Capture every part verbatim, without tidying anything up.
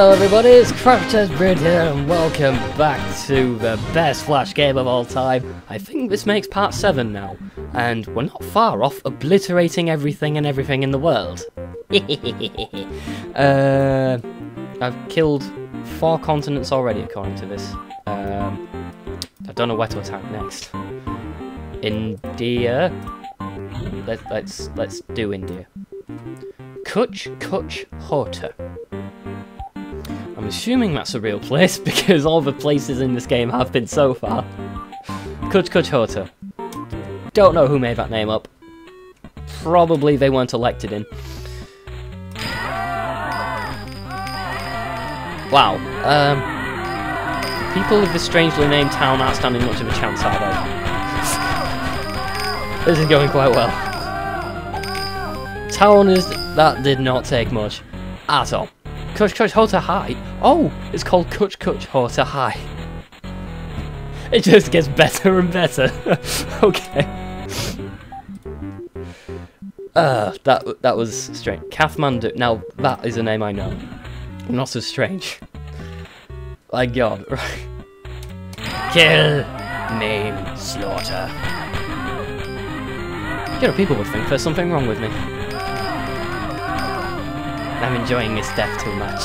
Hello everybody, it's CrashTestBrit here and welcome back to the best Flash game of all time. I think this makes part seven now, and we're not far off obliterating everything and everything in the world. uh, I've killed four continents already according to this. Um, I don't know where to attack next. India? Let, let's, let's do India. Kutch Kutch Hota. I'm assuming that's a real place because all the places in this game have been so far. Kutch Kutch Hota. Don't know who made that name up. Probably they weren't elected in. Wow. Um, people of this strangely named town aren't standing much of a chance, are they? This is going quite well. Town is... that did not take much. At all. Kutch Kutch Hota Hai. Oh, it's called Kutch Kutch Hota Hai. It just gets better and better. Okay. Uh, that that was strange. Kathmandu. Now that is a name I know. Not so strange. My God. Right. Kill. Name. Slaughter. You know, people would think there's something wrong with me. I'm enjoying this death too much.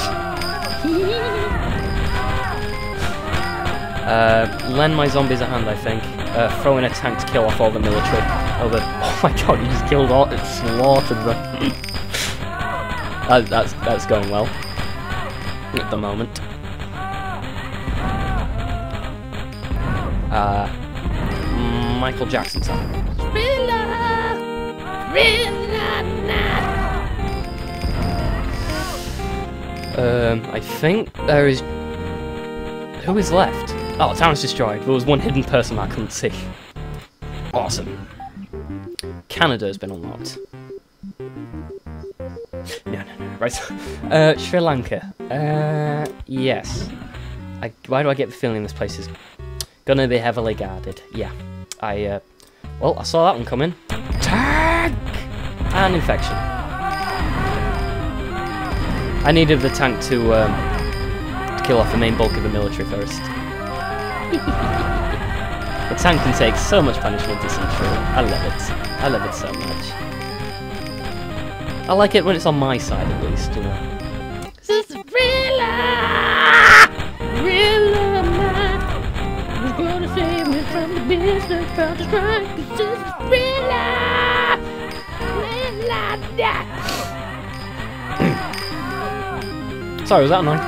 uh, lend my zombies a hand, I think. Uh, throw in a tank to kill off all the military. Oh, the, oh my God, you just killed all... It's slaughtered them. that, that's, that's going well. At the moment. Uh, Michael Jackson time. Thriller! Thriller now! Um, I think there is... Who is left? Oh, the town's destroyed. There was one hidden person I couldn't see. Awesome. Canada's been unlocked. No, no, no. Right. Uh, Sri Lanka. Uh, yes. I, why do I get the feeling this place is gonna be heavily guarded? Yeah. I, uh... Well, I saw that one coming. Tag! And infection. I needed the tank to, um, to kill off the main bulk of the military first. The tank can take so much punishment, it's untrue. I love it. I love it so much. I like it when it's on my side, at least, you know. This is Rilla! Rilla, man! Who's gonna save me from the business, from the crime? This is Rilla! Rilla, yeah! Sorry, was that annoying?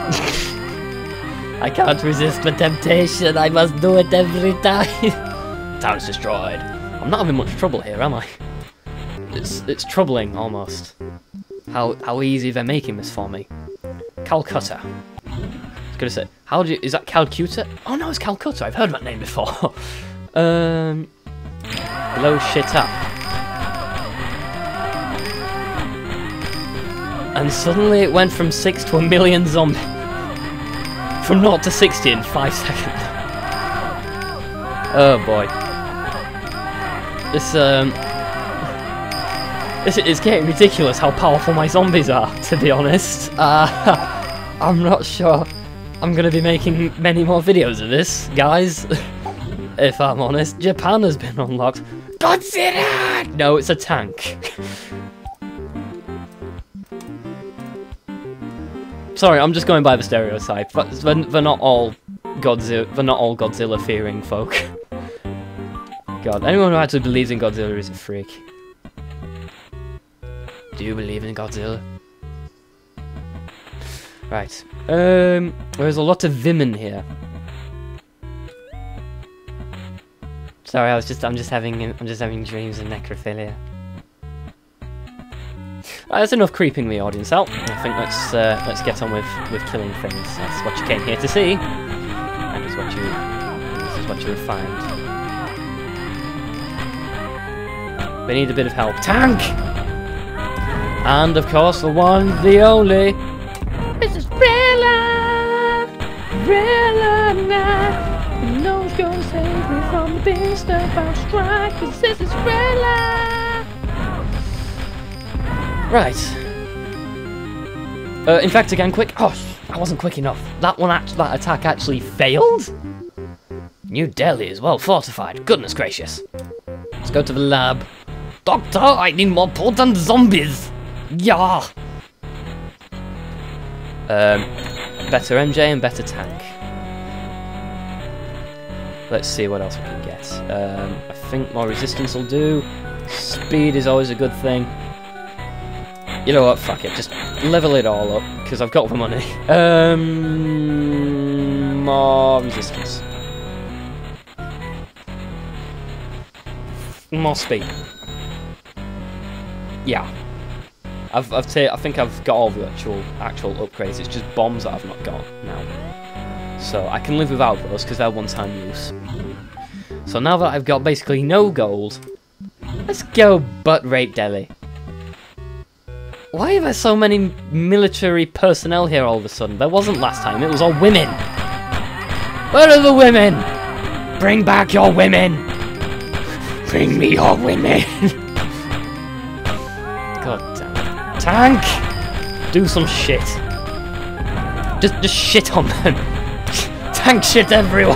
I can't resist the temptation, I must do it every time! Town's destroyed. I'm not having much trouble here, am I? It's it's troubling, almost. How how easy they're making this for me. Calcutta. I was gonna say, how do you... is that Calcutta? Oh no, it's Calcutta, I've heard that name before. um... Blow shit up. And suddenly it went from six to a million zombies. From naught to sixty in five seconds. Oh boy. This, um... This is getting ridiculous how powerful my zombies are, to be honest. Uh, I'm not sure I'm gonna be making many more videos of this, guys. If I'm honest. Japan has been unlocked. Godzilla! No, it's a tank. Sorry, I'm just going by the stereotype. They're, they're not all Godzilla. They're not all Godzilla-fearing folk. God, anyone who actually believes in Godzilla is a freak. Do you believe in Godzilla? Right. Um, there's a lot of women here. Sorry, I was just. I'm just having. I'm just having dreams of necrophilia. Uh, that's enough creeping the audience out. I think let's uh, let's get on with with killing things. That's what you came here to see, and is what you this is what you would find. They need a bit of help. Tank, and of course the one, the only. This is Rilla, Rilla now. No one's gonna save me from the beast about strike. This is Rilla. Right. Uh, in fact, again, quick. Oh, that wasn't quick enough. That one, act that attack actually failed? New Delhi is well fortified. Goodness gracious. Let's go to the lab. Doctor, I need more potent zombies! Yeah. Um, better M J and better tank. Let's see what else we can get. Um, I think more resistance will do. Speed is always a good thing. You know what? Fuck it. Just level it all up because I've got the money. Um, more resistance. More speed. Yeah. I've, I've t I think I've got all the actual actual upgrades. It's just bombs that I've not got now. So I can live without those because they're one-time use. So now that I've got basically no gold, let's go butt rape Delhi. Why are there so many military personnel here all of a sudden? There wasn't last time. It was all women. Where are the women? Bring back your women. Bring me your women. God damn it. Tank! Do some shit. Just, just shit on them. Tank shit everywhere.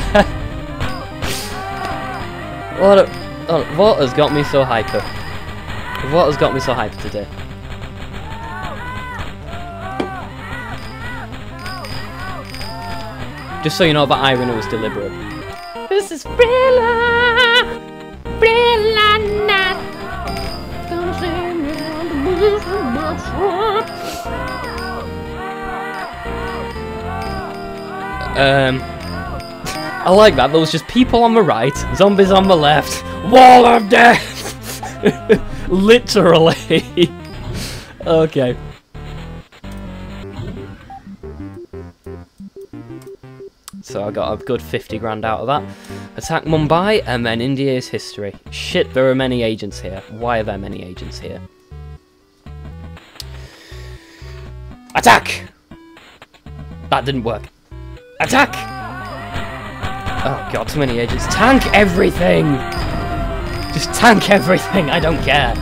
What a, oh, water's got me so hyper. Water's got me so hyper today. Just so you know, that irony was deliberate. This is Brilla! Brilla Nat! Um... I like that, there was just people on the right, zombies on the left, wall of death! Literally! Okay. So I got a good fifty grand out of that. Attack Mumbai, and then India is history. Shit, there are many agents here. Why are there many agents here? Attack! That didn't work. Attack! Oh god, too many agents. Tank everything! Just tank everything, I don't care.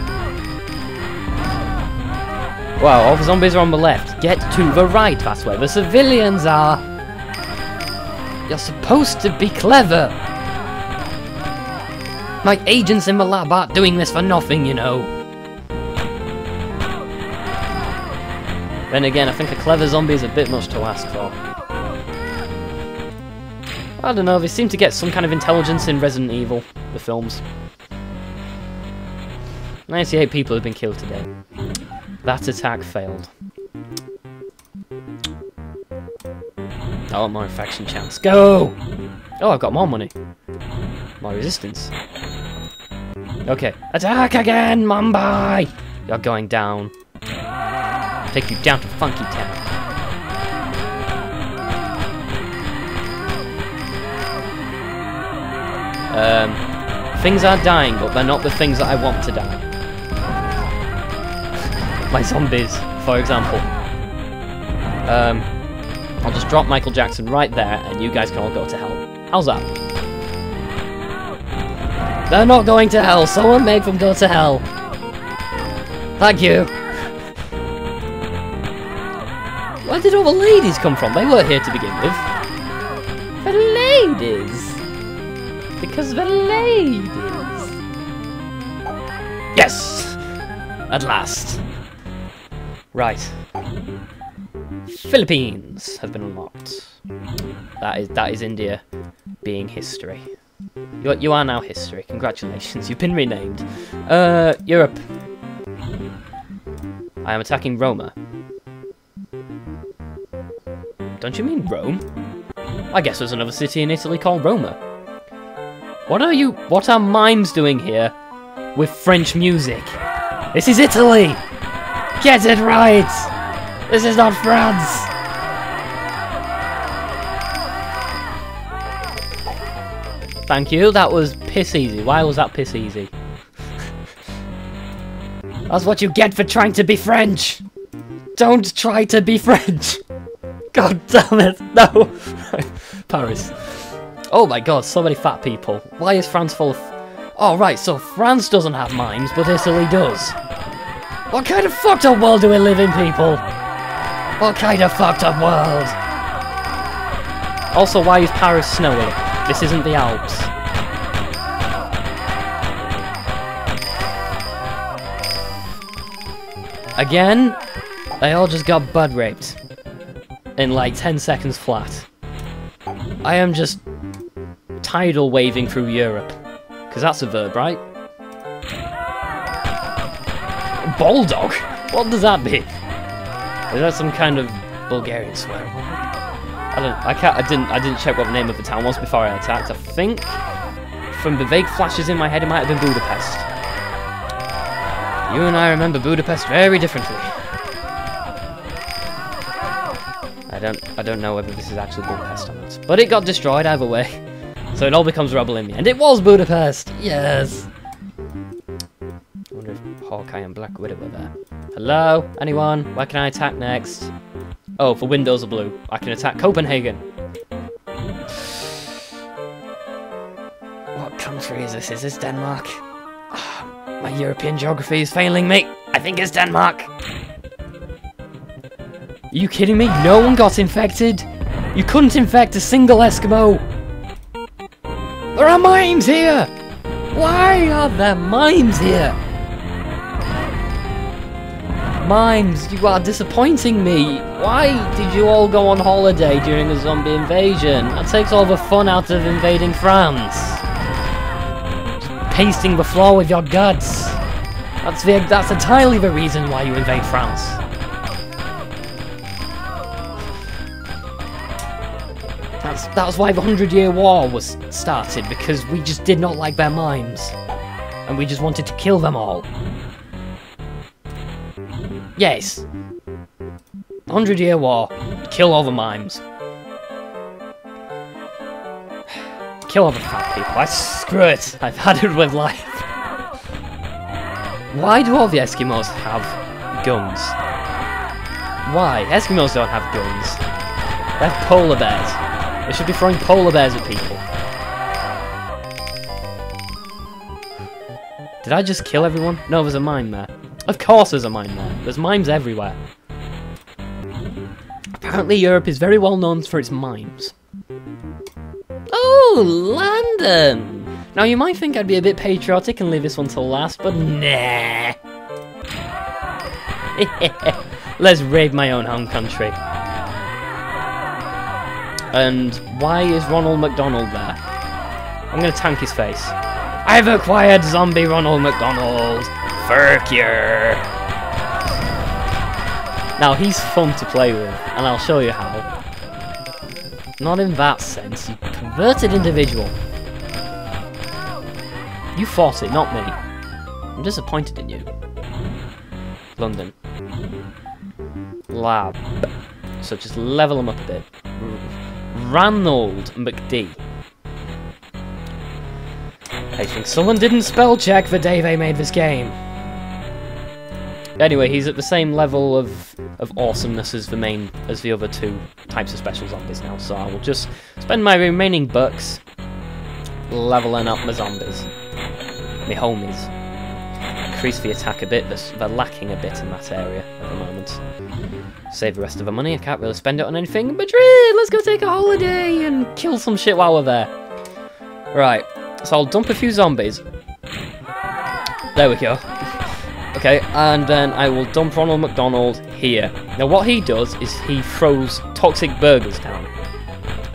Wow, all the zombies are on the left. Get to the right, that's where the civilians are. You're supposed to be clever! My agents in the lab aren't doing this for nothing, you know. Then again, I think a clever zombie is a bit much to ask for. I don't know, they seem to get some kind of intelligence in Resident Evil, the films. ninety-eight people have been killed today. That attack failed. I want more infection chance. Go! Oh, I've got more money. More resistance. Okay. Attack again, Mumbai! You're going down. Take you down to Funky Town. Um, things are dying, but they're not the things that I want to die. My zombies, for example. Um... I'll just drop Michael Jackson right there, and you guys can all go to hell. How's that? They're not going to hell. Someone make them go to hell. Thank you. Where did all the ladies come from? They weren't here to begin with. The ladies. Because the ladies. Yes! At last. Right. Philippines have been unlocked. That is that is India being history. You are, you are now history. Congratulations, you've been renamed. Uh, Europe. I am attacking Roma. Don't you mean Rome? I guess there's another city in Italy called Roma. What are you? What are mimes doing here with French music? This is Italy. Get it right. This is not France! Thank you, that was piss easy. Why was that piss easy? That's what you get for trying to be French! Don't try to be French! God damn it, no! Paris. Oh my god, so many fat people. Why is France full of... Oh right, so France doesn't have mimes, but Italy does. What kind of fucked up world do we live in, people? What kind of fucked up world? Also, why is Paris snowy? This isn't the Alps. Again, they all just got butt raped. In like ten seconds flat. I am just tidal waving through Europe. Because that's a verb, right? Bulldog? What does that mean? Is that some kind of Bulgarian swear? I don't. I can't. I didn't. I didn't check what the name of the town was before I attacked. I think, from the vague flashes in my head, it might have been Budapest. You and I remember Budapest very differently. I don't. I don't know whether this is actually Budapest or not. But it got destroyed either way, so it all becomes rubble in the end. It was Budapest. Yes. I wonder if Hawkeye and Black Widow were there. Hello? Anyone? Where can I attack next? Oh, the windows are blue. I can attack Copenhagen. What country is this? Is this Denmark? Oh, my European geography is failing me. I think it's Denmark. Are you kidding me? No one got infected? You couldn't infect a single Eskimo. There are mimes here! Why are there mimes here? Mimes, you are disappointing me. Why did you all go on holiday during a zombie invasion? That takes all the fun out of invading France. Just pasting the floor with your guts. That's the, that's entirely the reason why you invade France. That's, that's why the Hundred Year War was started, because we just did not like their mimes. And we just wanted to kill them all. Yes. Hundred Year War. Kill all the mimes. Kill all the fat people. I screw it. I've had it with life. Why do all the Eskimos have guns? Why? Eskimos don't have guns. They have polar bears. They should be throwing polar bears at people. Did I just kill everyone? No, there's a mime there. Of course there's a mime there. There's mimes everywhere. Apparently Europe is very well known for its mimes. Oh, London! Now you might think I'd be a bit patriotic and leave this one till last, but nah. Let's raid my own home country. And why is Ronald McDonald there? I'm gonna tank his face. I've acquired zombie Ronald McDonald! Furkier! Now he's fun to play with, and I'll show you how. Not in that sense, you perverted individual. You fought it, not me. I'm disappointed in you. London. Lab. So just level him up a bit. Ronald McD. I think someone didn't spell check the day they made this game. Anyway, he's at the same level of of awesomeness as the main as the other two types of special zombies now, so I will just spend my remaining bucks leveling up my zombies. My homies. Increase the attack a bit, but they're lacking a bit in that area at the moment. Save the rest of the money, I can't really spend it on anything. Madrid, let's go take a holiday and kill some shit while we're there. Right. So I'll dump a few zombies. There we go. Okay, and then I will dump Ronald McDonald here. Now what he does is he throws toxic burgers down.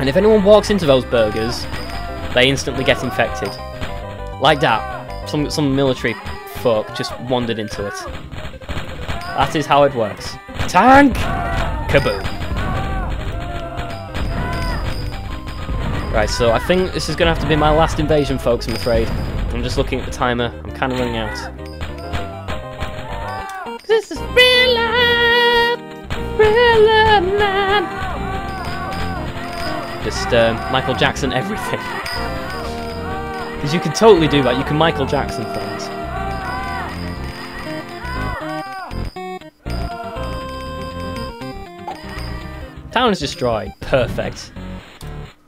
And if anyone walks into those burgers, they instantly get infected. Like that. Some, some military folk just wandered into it. That is how it works. Tank! Kaboom! Right, so I think this is going to have to be my last invasion, folks, I'm afraid. I'm just looking at the timer. I'm kind of running out. This is real life! Real life! Just uh, Michael Jackson everything. Because you can totally do that. You can Michael Jackson things. Town is destroyed. Perfect.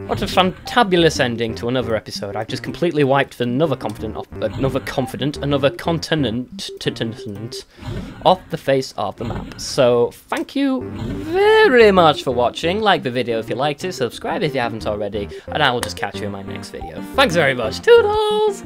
What a fantabulous ending to another episode. I've just completely wiped another confident off another confident another continent off the face of the map. So thank you very much for watching. Like the video if you liked it, subscribe if you haven't already, and I will just catch you in my next video. Thanks very much. Toodles!